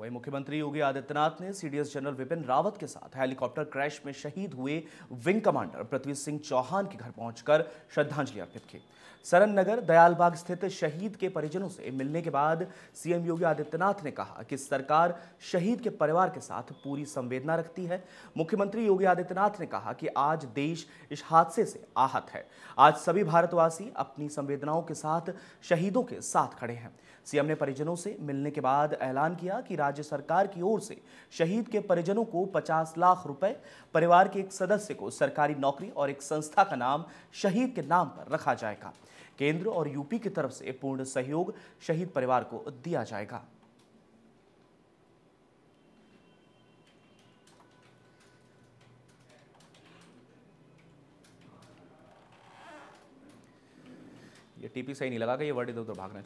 वहीं मुख्यमंत्री योगी आदित्यनाथ ने सीडीएस जनरल बिपिन रावत के साथ हेलीकॉप्टर क्रैश में शहीद हुए विंग कमांडर पृथ्वी सिंह चौहान के घर पहुंचकर श्रद्धांजलि अर्पित की। सरन नगर दयालबाग स्थित शहीद के परिजनों से मिलने के बाद सीएम योगी आदित्यनाथ ने कहा कि सरकार शहीद के परिवार के साथ पूरी संवेदना रखती है। मुख्यमंत्री योगी आदित्यनाथ ने कहा कि आज देश इस हादसे से आहत है। आज सभी भारतवासी अपनी संवेदनाओं के साथ शहीदों के साथ खड़े हैं। सीएम ने परिजनों से मिलने के बाद ऐलान किया कि राज्य सरकार की ओर से शहीद के परिजनों को 50 लाख रुपए, परिवार के एक सदस्य को सरकारी नौकरी और एक संस्था का नाम शहीद के नाम पर रखा जाएगा। केंद्र और यूपी की तरफ से पूर्ण सहयोग शहीद परिवार को दिया जाएगा। ये टीपी सही नहीं लगा कि ये वर्ड इधर उधर भागना।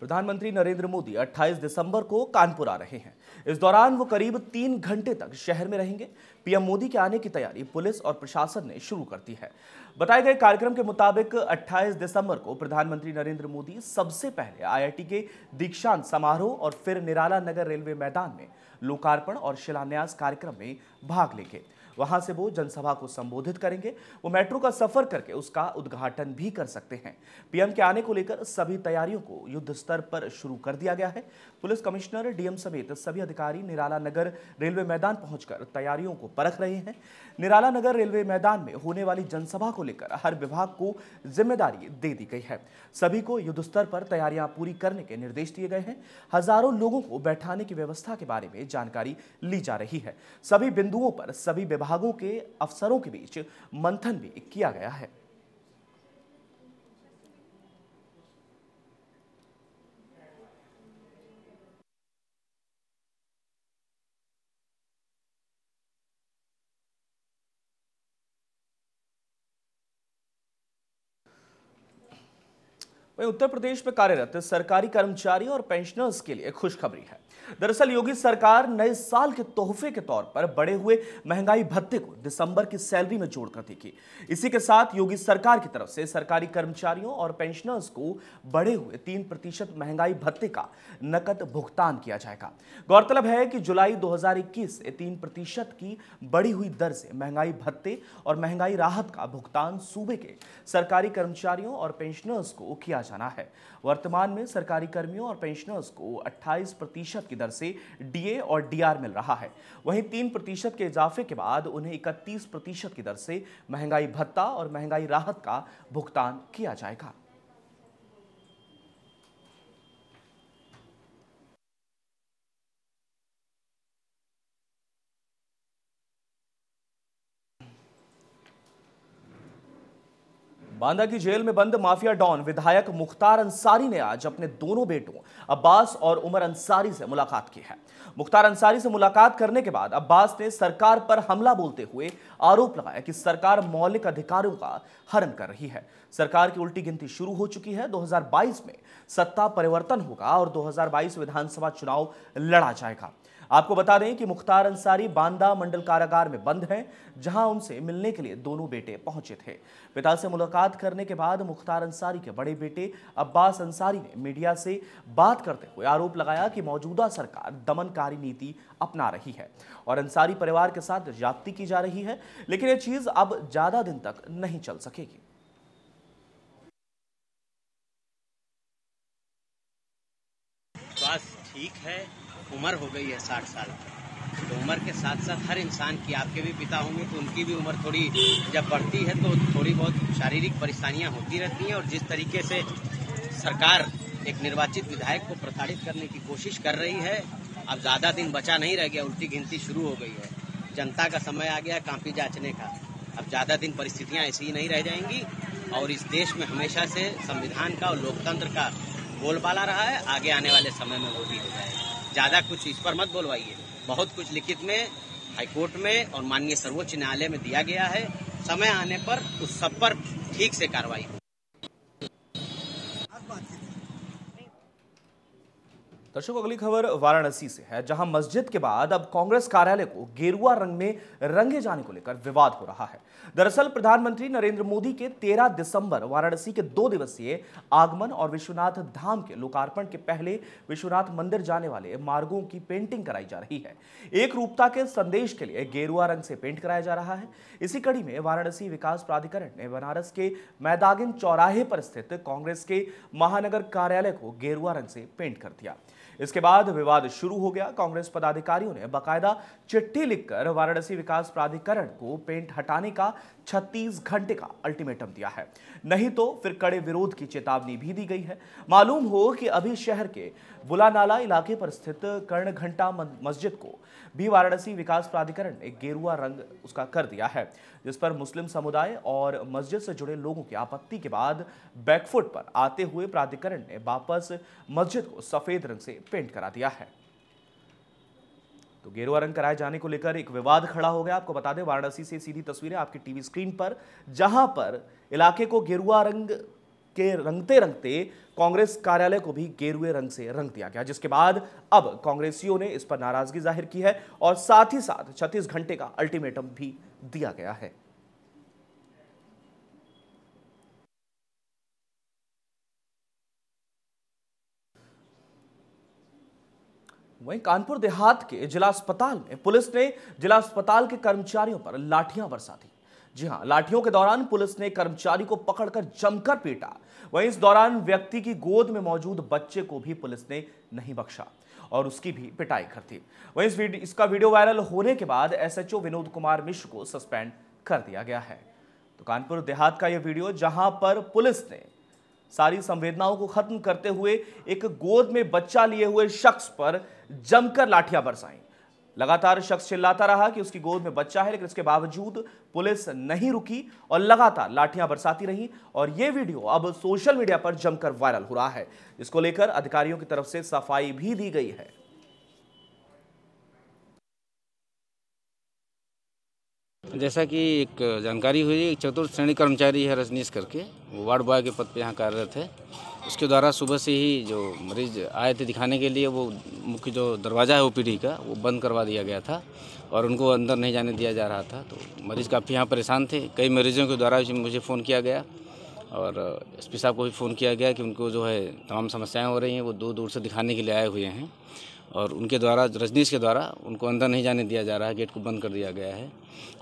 प्रधानमंत्री नरेंद्र मोदी 28 दिसंबर को कानपुर आ रहे हैं। इस दौरान वो करीब 3 घंटे तक शहर में रहेंगे। पीएम मोदी के आने की तैयारी पुलिस और प्रशासन ने शुरू कर दी है। बताए गए कार्यक्रम के मुताबिक 28 दिसंबर को प्रधानमंत्री नरेंद्र मोदी सबसे पहले आईआईटी के दीक्षांत समारोह और फिर निराला नगर रेलवे मैदान में लोकार्पण और शिलान्यास कार्यक्रम में भाग लेंगे। वहां से वो जनसभा को संबोधित करेंगे। वो मेट्रो का सफर करके उसका उद्घाटन भी कर सकते हैं। पीएम के आने को लेकर सभी तैयारियों को युद्ध स्तर पर शुरू कर दिया गया है। पुलिस कमिश्नर, डीएम समेत सभी अधिकारी निराला नगर रेलवे मैदान पहुंचकर तैयारियों को परख रहे हैं। निराला नगर रेलवे मैदान में होने वाली जनसभा को लेकर हर विभाग को जिम्मेदारी दे दी गई है। सभी को युद्ध स्तर पर तैयारियां पूरी करने के निर्देश दिए गए हैं। हजारों लोगों को बैठाने की व्यवस्था के बारे में जानकारी ली जा रही है। सभी बिंदुओं पर सभी विभागों के अफसरों के बीच मंथन भी किया गया है। वहीं उत्तर प्रदेश में कार्यरत सरकारी कर्मचारी और पेंशनर्स के लिए खुशखबरी है। दरअसल योगी सरकार नए साल के तोहफे के तौर पर बढ़े हुए महंगाई भत्ते को दिसंबर की सैलरी में जोड़कर देगी। इसी के साथ योगी सरकार की तरफ से सरकारी कर्मचारियों और पेंशनर्स को बढ़े हुए 3% महंगाई भत्ते का नकद भुगतान किया जाएगा। गौरतलब है कि जुलाई 2021 से 3% की बढ़ी हुई दर से महंगाई भत्ते और महंगाई राहत का भुगतान सूबे के सरकारी कर्मचारियों और पेंशनर्स को किया जाना है। वर्तमान में सरकारी कर्मियों और पेंशनर्स को 28% की दर से डीए और डीआर मिल रहा है। वहीं 3% के इजाफे के बाद उन्हें 31% की दर से महंगाई भत्ता और महंगाई राहत का भुगतान किया जाएगा। बांदा की जेल में बंद माफिया डॉन विधायक मुख्तार अंसारी ने आज अपने दोनों बेटों अब्बास और उमर अंसारी से मुलाकात की है। मुख्तार अंसारी से मुलाकात करने के बाद अब्बास ने सरकार पर हमला बोलते हुए आरोप लगाया कि सरकार मौलिक अधिकारों का हनन कर रही है। सरकार की उल्टी गिनती शुरू हो चुकी है। 2022 में सत्ता परिवर्तन होगा और 2022 विधानसभा चुनाव लड़ा जाएगा। आपको बता दें कि मुख्तार अंसारी बांदा मंडल कारागार में बंद हैं, जहां उनसे मिलने के लिए दोनों बेटे पहुंचे थे। पिता से मुलाकात करने के बाद मुख्तार अंसारी के बड़े बेटे अब्बास अंसारी ने मीडिया से बात करते हुए आरोप लगाया कि मौजूदा सरकार दमनकारी नीति अपना रही है और अंसारी परिवार के साथ ज्यादती की जा रही है, लेकिन ये चीज़ अब ज़्यादा दिन तक नहीं चल सकेगी। स्वास्थ्य ठीक है, उम्र हो गई है 60 साल। तो उम्र के साथ साथ हर इंसान की, आपके भी पिता होंगे तो उनकी भी उम्र थोड़ी जब बढ़ती है तो थोड़ी बहुत शारीरिक परेशानियां होती रहती हैं। और जिस तरीके से सरकार एक निर्वाचित विधायक को प्रताड़ित करने की कोशिश कर रही है, अब ज़्यादा दिन बचा नहीं रह गया, उल्टी गिनती शुरू हो गई है। जनता का समय आ गया कांपी जाँचने का। अब ज़्यादा दिन परिस्थितियाँ ऐसी ही नहीं रह जाएंगी और इस देश में हमेशा से संविधान का और लोकतंत्र का बोलबाला रहा है, आगे आने वाले समय में वो भी हो जाएगा। ज़्यादा कुछ इस पर मत बोलवाइए। बहुत कुछ लिखित में हाईकोर्ट में और माननीय सर्वोच्च न्यायालय में दिया गया है। समय आने पर उस सब पर ठीक से कार्रवाई। दर्शकों, अगली खबर वाराणसी से है, जहां मस्जिद के बाद अब कांग्रेस कार्यालय को गेरुआ रंग में रंगे जाने को लेकर विवाद हो रहा है। दरअसल प्रधानमंत्री नरेंद्र मोदी के 13 दिसंबर वाराणसी के 2 दिवसीय आगमन और विश्वनाथ धाम के लोकार्पण के पहले विश्वनाथ मंदिर जाने वाले मार्गों की पेंटिंग कराई जा रही है। एक रूपता के संदेश के लिए गेरुआ रंग से पेंट कराया जा रहा है। इसी कड़ी में वाराणसी विकास प्राधिकरण ने बनारस के मैदागिन चौराहे पर स्थित कांग्रेस के महानगर कार्यालय को गेरुआ रंग से पेंट कर दिया। इसके बाद विवाद शुरू हो गया। कांग्रेस पदाधिकारियों ने बकायदा चिट्ठी लिखकर वाराणसी विकास प्राधिकरण को पेंट हटाने का 36 घंटे का अल्टीमेटम दिया है, नहीं तो फिर कड़े विरोध की चेतावनी भी दी गई है। मालूम हो कि अभी शहर के बुलानाला इलाके पर स्थित कर्णघंटा मस्जिद को भी वाराणसी विकास प्राधिकरण ने गेरुआ रंग उसका कर दिया है, जिस पर मुस्लिम समुदाय और मस्जिद से जुड़े लोगों की आपत्ति के बाद बैकफुट पर आते हुए प्राधिकरण ने वापस मस्जिद को सफेद रंग से पेंट करा दिया है। तो गेरुआ रंग कराए जाने को लेकर एक विवाद खड़ा हो गया। आपको बता दें, वाराणसी से सीधी तस्वीरें आपकी टीवी स्क्रीन पर, जहां पर इलाके को गेरुआ रंग के रंगते रंगते कांग्रेस कार्यालय को भी गेरुए रंग से रंग दिया गया, जिसके बाद अब कांग्रेसियों ने इस पर नाराजगी जाहिर की है और साथ ही साथ 36 घंटे का अल्टीमेटम भी दिया गया है। वहीं कानपुर देहात के जिला अस्पताल में पुलिस ने जिला अस्पताल के कर्मचारियों पर लाठियां बरसा दी। जी हां, लाठियों के दौरान पुलिस ने कर्मचारी को पकड़कर जमकर पीटा। वहीं इस दौरान व्यक्ति की गोद में मौजूद बच्चे को भी पुलिस ने नहीं बख्शा और उसकी भी पिटाई कर दी। वहीं इसका वीडियो वायरल होने के बाद SHO विनोद कुमार मिश्र को सस्पेंड कर दिया गया है। तो कानपुर देहात का यह वीडियो, जहां पर पुलिस ने सारी संवेदनाओं को खत्म करते हुए एक गोद में बच्चा लिए हुए शख्स पर जमकर लाठियां बरसाई। लगातार शख्स चिल्लाता रहा कि उसकी गोद में बच्चा है, लेकिन इसके बावजूद पुलिस नहीं रुकी और लगातार लाठियां बरसाती रही। और ये वीडियो अब सोशल मीडिया पर जमकर वायरल हो रहा है। इसको लेकर अधिकारियों की तरफ से सफाई भी दी गई है। जैसा कि एक जानकारी हुई, एक 4th श्रेणी कर्मचारी है रजनीश करके, वो वार्ड बॉय के पद पे यहाँ कार्यरत है। उसके द्वारा सुबह से ही जो मरीज आए थे दिखाने के लिए, वो मुख्य जो दरवाज़ा है OPD का, वो बंद करवा दिया गया था और उनको अंदर नहीं जाने दिया जा रहा था। तो मरीज़ काफ़ी यहाँ परेशान थे। कई मरीजों के द्वारा मुझे फ़ोन किया गया और SP साहब को भी फ़ोन किया गया कि उनको जो है तमाम समस्याएँ हो रही हैं, वो दूर से दिखाने के लिए आए हुए हैं और उनके द्वारा, रजनीश के द्वारा, उनको अंदर नहीं जाने दिया जा रहा है, गेट को बंद कर दिया गया है।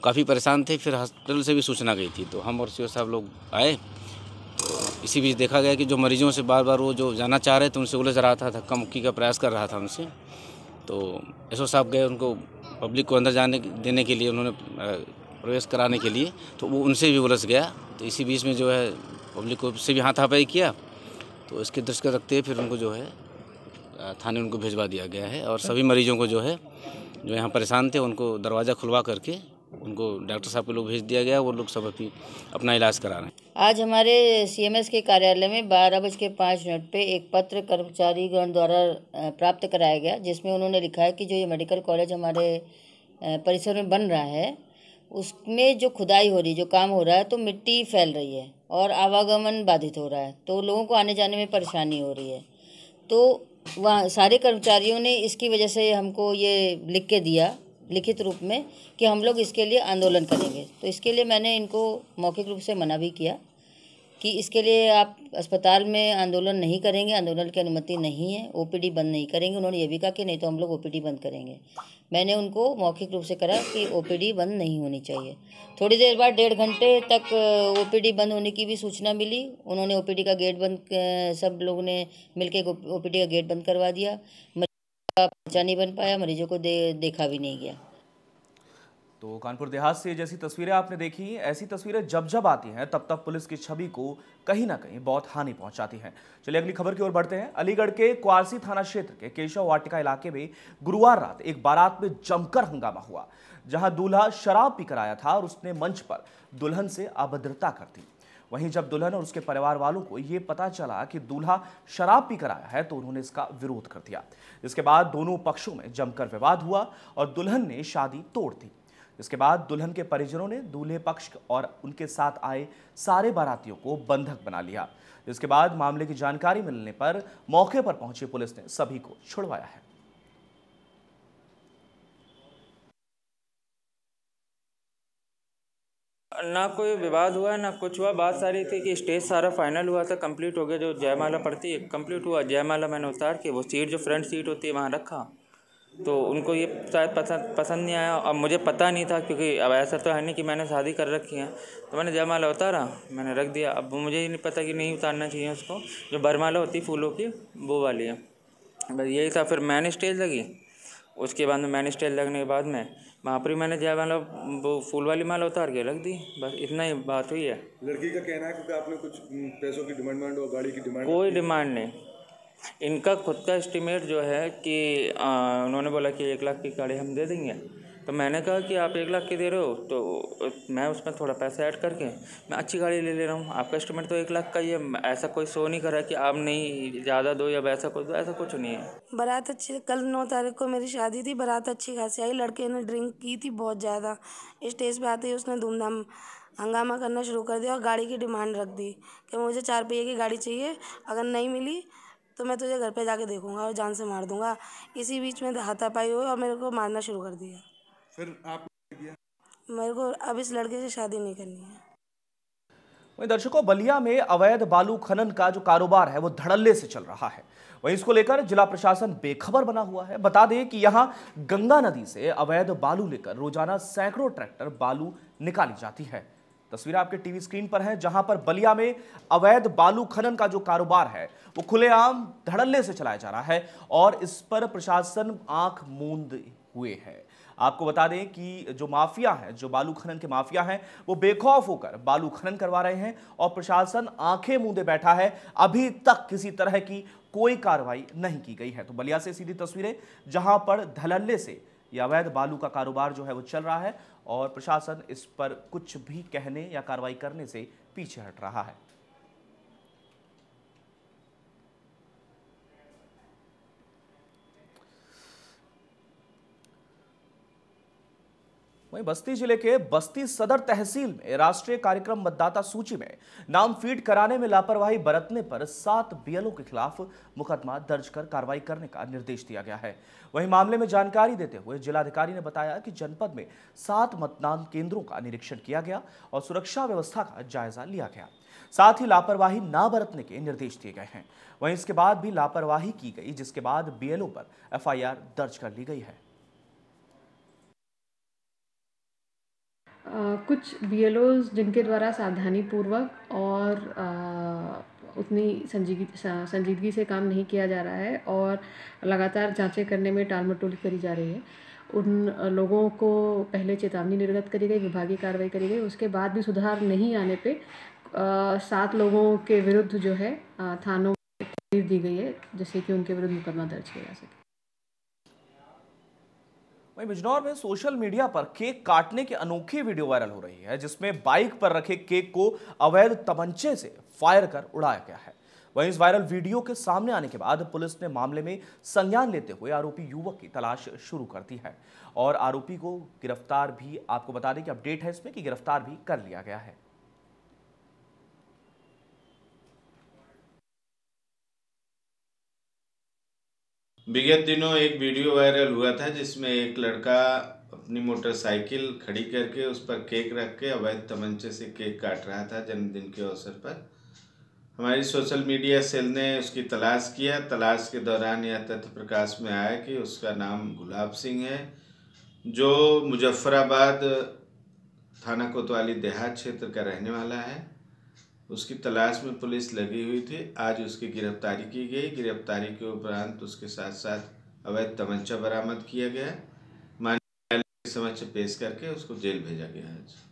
काफ़ी परेशान थे। फिर हॉस्पिटल से भी सूचना गई थी, तो हम और सीओ साहब लोग आए। तो इसी बीच देखा गया कि जो मरीजों से बार बार वो जो जाना चाह रहे थे, उनसे उलझ रहा था, धक्का मुक्की का प्रयास कर रहा था उनसे। तो SO साहब गए उनको, पब्लिक को अंदर जाने देने के लिए, उन्होंने प्रवेश कराने के लिए, तो वो उनसे भी उलझ गया। तो इसी बीच में जो है पब्लिक को से भी हाथापाई किया। तो इसके दृष्टि रखते हुए फिर उनको जो है थाने उनको भिजवा दिया गया है और सभी मरीजों को जो यहाँ परेशान थे, उनको दरवाज़ा खुलवा करके उनको डॉक्टर साहब के लोग भेज दिया गया। वो लोग सब अभी अपना इलाज करा रहे हैं। आज हमारे CMS के कार्यालय में 12:05 पर एक पत्र कर्मचारीगण द्वारा प्राप्त कराया गया, जिसमें उन्होंने लिखा है कि जो ये मेडिकल कॉलेज हमारे परिसर में बन रहा है, उसमें जो खुदाई हो रही, जो काम हो रहा है, तो मिट्टी फैल रही है और आवागमन बाधित हो रहा है, तो लोगों को आने जाने में परेशानी हो रही है। तो वहाँ सारे कर्मचारियों ने इसकी वजह से हमको ये लिख के दिया, लिखित रूप में, कि हम लोग इसके लिए आंदोलन करेंगे। तो इसके लिए मैंने इनको मौखिक रूप से मना भी किया कि इसके लिए आप अस्पताल में आंदोलन नहीं करेंगे, आंदोलन की अनुमति नहीं है, OPD बंद नहीं करेंगे। उन्होंने ये भी कहा कि नहीं तो हम लोग OPD बंद करेंगे। मैंने उनको मौखिक रूप से करा कि OPD बंद नहीं होनी चाहिए। थोड़ी देर बाद 1.5 घंटे तक OPD बंद होने की भी सूचना मिली। उन्होंने OPD का गेट बंद, सब लोगों ने मिलकर OPD का गेट बंद करवा दिया। मरीजों का पर्चा नहीं बन पाया, मरीजों को देखा भी नहीं गया। तो कानपुर देहात से जैसी तस्वीरें आपने देखी, ऐसी तस्वीरें जब आती हैं तब पुलिस की छवि को कहीं ना कहीं बहुत हानि पहुंचाती हैं। चलिए अगली खबर की ओर बढ़ते हैं। अलीगढ़ के क्वारसी थाना क्षेत्र के केशव वाटिका इलाके में गुरुवार रात एक बारात में जमकर हंगामा हुआ, जहां दूल्हा शराब पीकर आया था और उसने मंच पर दुल्हन से अभद्रता कर दी। वहीं जब दुल्हन और उसके परिवार वालों को ये पता चला कि दूल्हा शराब पीकर आया है, तो उन्होंने इसका विरोध कर दिया। इसके बाद दोनों पक्षों में जमकर विवाद हुआ और दुल्हन ने शादी तोड़ दी। इसके बाद दुल्हन के परिजनों ने दूल्हे पक्ष और उनके साथ आए सारे बारातियों को बंधक बना लिया। इसके बाद मामले की जानकारी मिलने पर मौके पर पहुंची पुलिस ने सभी को छुड़वाया है। ना कोई विवाद हुआ ना कुछ हुआ, बात सारी थी कि स्टेज सारा फाइनल हुआ था, कंप्लीट हो गया। जो जयमाला पड़ती है कंप्लीट हुआ, जयमाला मैंने उतार के वो सीट जो फ्रंट सीट होती है वहाँ रखा, तो उनको ये शायद पसंद नहीं आया। अब मुझे पता नहीं था क्योंकि अब ऐसा तो है नहीं कि मैंने शादी कर रखी है, तो मैंने जयमाला उतारा, मैंने रख दिया। अब मुझे ही नहीं पता कि नहीं उतारना चाहिए उसको, जो बरमाला होती फूलों की वो वाली है, बस यही था। फिर मैंने स्टेज लगी, उसके बाद में मैंने स्टेज लगने के बाद में वहाँ पर ही मैंने जयमाला वो फूल वाली माला उतार के रख दी, बस इतना ही बात हुई है। लड़की का कहना है कि आपने कुछ पैसों की डिमांड और गाड़ी की डिमांड, कोई डिमांड नहीं। इनका खुद का एस्टिमेट जो है कि उन्होंने बोला कि 1 लाख की गाड़ी हम दे देंगे, तो मैंने कहा कि आप 1 लाख की दे रहे हो तो मैं उसमें थोड़ा पैसा ऐड करके मैं अच्छी गाड़ी ले रहा हूँ, आपका एस्टिमेट तो 1 लाख का ही है। ऐसा कोई शो नहीं करा कि आप नहीं ज़्यादा दो या वैसा कुछ दो, ऐसा कुछ नहीं है। बारात अच्छी, कल 9 तारीख को मेरी शादी थी, बारात अच्छी खासी आई। लड़के ने ड्रिंक की थी बहुत ज़्यादा, स्टेज पर आते ही उसने धूमधाम हंगामा करना शुरू कर दिया और गाड़ी की डिमांड रख दी कि मुझे 4 पहिए की गाड़ी चाहिए, अगर नहीं मिली तो मैं तुझे घर पे जाके देखूंगा और जान से मार दूंगा। इसी बीच में हाथापाई हुई और मेरे को मारना शुरू कर दिया। फिर आप किया? मेरे को अब इस लड़के से शादी नहीं करनी है। वहीं दर्शकों, बलिया में अवैध बालू खनन का जो कारोबार है वो धड़ल्ले से चल रहा है। वहीं इसको लेकर जिला प्रशासन बेखबर बना हुआ है। बता दें कि यहाँ गंगा नदी से अवैध बालू लेकर रोजाना सैकड़ों ट्रैक्टर बालू निकाली जाती है। तस्वीरें आपके टीवी स्क्रीन पर हैं, जहां पर बलिया में अवैध बालू खनन का जो कारोबार है वो खुलेआम धड़ल्ले से चलाया जा रहा है और इस पर प्रशासन आंख मूंद हुए है। आपको बता दें कि जो माफिया है, जो बालू खनन के माफिया हैं, वो बेखौफ होकर बालू खनन करवा रहे हैं और प्रशासन आंखें मूंदे बैठा है। अभी तक किसी तरह की कोई कार्रवाई नहीं की गई है। तो बलिया से सीधी तस्वीरें, जहां पर धड़ल्ले से यह अवैध बालू का कारोबार जो है वो चल रहा है और प्रशासन इस पर कुछ भी कहने या कार्रवाई करने से पीछे हट रहा है। वहीं बस्ती जिले के बस्ती सदर तहसील में राष्ट्रीय कार्यक्रम मतदाता सूची में नाम फीड कराने में लापरवाही बरतने पर 7 BLO के खिलाफ मुकदमा दर्ज कर कार्रवाई करने का निर्देश दिया गया है। वहीं मामले में जानकारी देते हुए जिलाधिकारी ने बताया कि जनपद में 7 मतदान केंद्रों का निरीक्षण किया गया और सुरक्षा व्यवस्था का जायजा लिया गया, साथ ही लापरवाही न बरतने के निर्देश दिए गए हैं। वहीं इसके बाद भी लापरवाही की गई, जिसके बाद BLO पर FIR दर्ज कर ली गई है। कुछ BLOs जिनके द्वारा सावधानीपूर्वक और उतनी संजीदगी से काम नहीं किया जा रहा है और लगातार जांचें करने में टालमटोल करी जा रही है, उन लोगों को पहले चेतावनी निर्गत करी गई, विभागीय कार्रवाई करी गई। उसके बाद भी सुधार नहीं आने पे 7 लोगों के विरुद्ध जो है थानों में तहरीर दी गई है, जिससे कि उनके विरुद्ध मुकदमा दर्ज किया जा सके। वहीं बिजनौर में सोशल मीडिया पर केक काटने की अनोखी वीडियो वायरल हो रही है, जिसमें बाइक पर रखे केक को अवैध तमंचे से फायर कर उड़ाया गया है। वहीं इस वायरल वीडियो के सामने आने के बाद पुलिस ने मामले में संज्ञान लेते हुए आरोपी युवक की तलाश शुरू कर दी है और आरोपी को गिरफ्तार भी, आपको बता दें कि अपडेट है इसमें कि गिरफ्तार भी कर लिया गया है। विगत दिनों एक वीडियो वायरल हुआ था जिसमें एक लड़का अपनी मोटरसाइकिल खड़ी करके उस पर केक रख के अवैध तमंचे से केक काट रहा था जन्मदिन के अवसर पर। हमारी सोशल मीडिया सेल ने उसकी तलाश किया। तलाश के दौरान यह तथ्य प्रकाश में आया कि उसका नाम गुलाब सिंह है, जो मुजफ्फराबाद थाना कोतवाली देहात क्षेत्र का रहने वाला है। उसकी तलाश में पुलिस लगी हुई थी। आज उसकी गिरफ्तारी की गई। गिरफ्तारी के उपरांत उसके साथ साथ अवैध तमंचा बरामद किया गया, माननीय न्यायालय के समक्ष पेश करके उसको जेल भेजा गया है।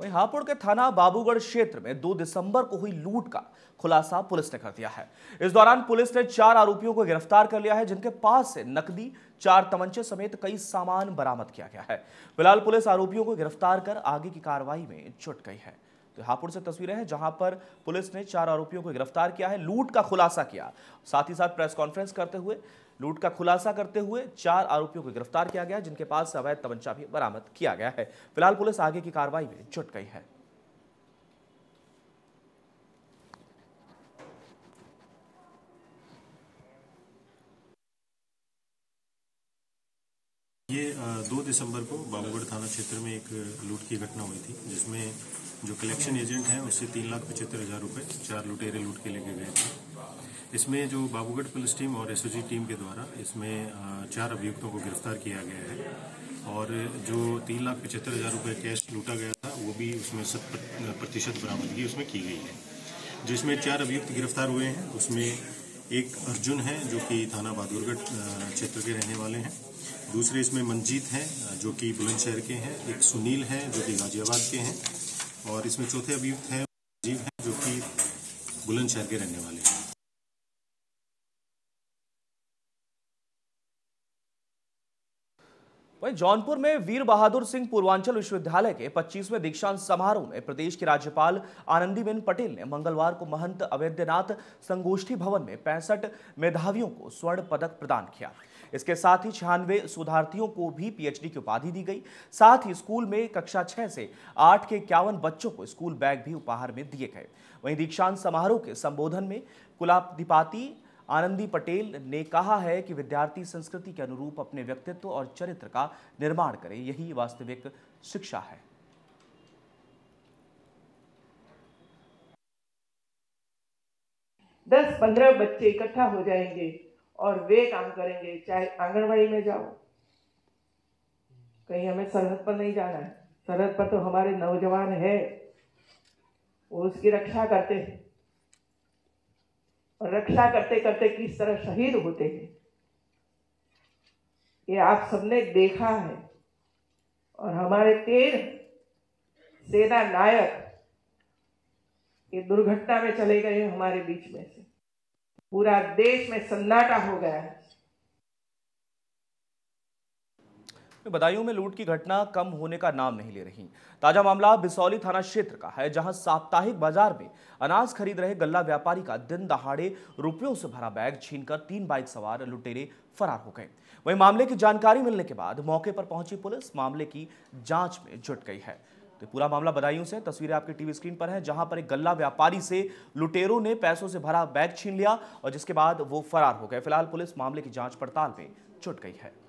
वहीं हापुड़ के थाना बाबूगढ़ क्षेत्र में 2 दिसंबर को हुई लूट का खुलासा पुलिस ने कर दिया है। इस दौरान पुलिस ने 4 आरोपियों को गिरफ्तार कर लिया है, जिनके पास से नकदी 4 तमंचे समेत कई सामान बरामद किया गया है। फिलहाल पुलिस आरोपियों को गिरफ्तार कर आगे की कार्रवाई में जुट गई है। तो हापुड़ से तस्वीरें हैं, जहां पर पुलिस ने 4 आरोपियों को गिरफ्तार किया है, लूट का खुलासा किया, साथ ही साथ प्रेस कॉन्फ्रेंस करते हुए लूट का खुलासा करते हुए 4 आरोपियों को गिरफ्तार किया गया, जिनके पास अवैध तमंचा भी बरामद किया गया है। फिलहाल पुलिस आगे की कार्रवाई में जुट गई है। ये 2 दिसंबर को बाबूगढ़ थाना क्षेत्र में एक लूट की घटना हुई थी, जिसमें जो कलेक्शन एजेंट हैं उससे 3,75,000 रुपये 4 लुटेरे लूट के लेके गए थे। इसमें जो बाबूगढ़ पुलिस टीम और एसओजी टीम के द्वारा इसमें 4 अभियुक्तों को गिरफ्तार किया गया है और जो 3,75,000 रुपये कैश लूटा गया था वो भी उसमें 7% बरामदगी उसमें की गई है। जिसमें 4 अभियुक्त गिरफ्तार हुए हैं, उसमें एक अर्जुन है जो कि थाना बहादुरगढ़ क्षेत्र के रहने वाले हैं, दूसरे इसमें मनजीत हैं जो कि बुलंदशहर के हैं, एक सुनील है जो कि गाजियाबाद के हैं और इसमें चौथे अभियुक्त हैं राजीव हैं जो कि बुलंदशहर के रहने वाले हैं। वहीं जौनपुर में वीर बहादुर सिंह पूर्वांचल विश्वविद्यालय के 25वें दीक्षांत समारोह में प्रदेश की राज्यपाल आनंदीबेन पटेल ने मंगलवार को महंत अवैधनाथ संगोष्ठी भवन में 65 मेधावियों को स्वर्ण पदक प्रदान किया। इसके साथ ही 96 शोधार्थियों को भी पीएचडी की उपाधि दी गई। साथ ही स्कूल में कक्षा 6 से 8 के 51 बच्चों को स्कूल बैग भी उपहार में दिए गए। वहीं दीक्षांत समारोह के संबोधन में कुलाधिपति आनंदी पटेल ने कहा है कि विद्यार्थी संस्कृति के अनुरूप अपने व्यक्तित्व और चरित्र का निर्माण करें, यही वास्तविक शिक्षा है। दस 15 बच्चे इकट्ठा हो जाएंगे और वे काम करेंगे, चाहे आंगनबाड़ी में जाओ, कहीं हमें सरहद पर नहीं जाना है, सरहद पर तो हमारे नौजवान है, वो उसकी रक्षा करते हैं और रक्षा करते करते किस तरह शहीद होते हैं ये आप सबने देखा है। और हमारे 13 सेना नायक ये दुर्घटना में चले गए हमारे बीच में से, पूरा देश में सन्नाटा हो गया है। बदायूं में लूट की घटना कम होने का नाम नहीं ले रही। ताजा मामला बिसौली थाना क्षेत्र का है, जहां साप्ताहिक बाजार में अनाज खरीद रहे गल्ला व्यापारी का दिन दहाड़े रुपयों से भरा बैग छीनकर 3 बाइक सवार लुटेरे फरार हो गए। वहीं मामले की जानकारी मिलने के बाद मौके पर पहुंची पुलिस मामले की जांच में जुट गई है। तो पूरा मामला बदायूं से तस्वीरें आपकी टीवी स्क्रीन पर है, जहां पर एक गल्ला व्यापारी से लुटेरों ने पैसों से भरा बैग छीन लिया और जिसके बाद वो फरार हो गए। फिलहाल पुलिस मामले की जाँच पड़ताल में जुट गई है।